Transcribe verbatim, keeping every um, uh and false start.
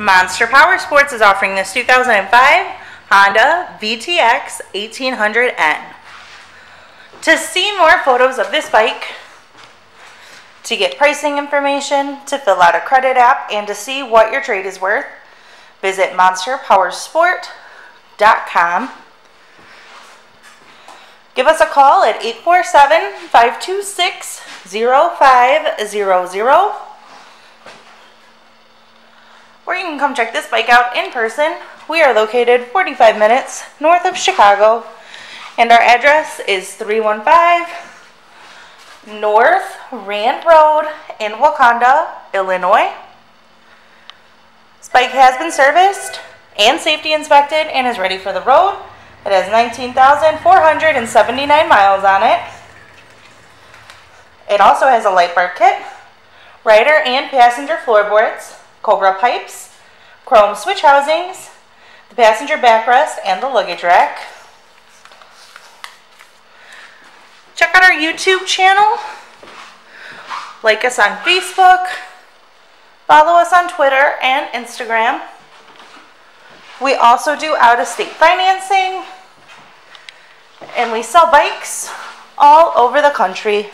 Monster Powersports is offering this two thousand five Honda V T X eighteen hundred N. To see more photos of this bike, to get pricing information, to fill out a credit app, and to see what your trade is worth, visit monster powersport dot com. Give us a call at eight four seven, five two six, zero five zero zero, or you can come check this bike out in person. We are located forty-five minutes north of Chicago, and our address is three one five North Rand Road in Wauconda, Illinois. This bike has been serviced and safety inspected and is ready for the road. It has nineteen thousand four hundred seventy-nine miles on it. It also has a light bar kit, rider and passenger floorboards, Cobra pipes, chrome switch housings, the passenger backrest, and the luggage rack. Check out our YouTube channel, like us on Facebook, follow us on Twitter and Instagram. We also do out-of-state financing, and we sell bikes all over the country.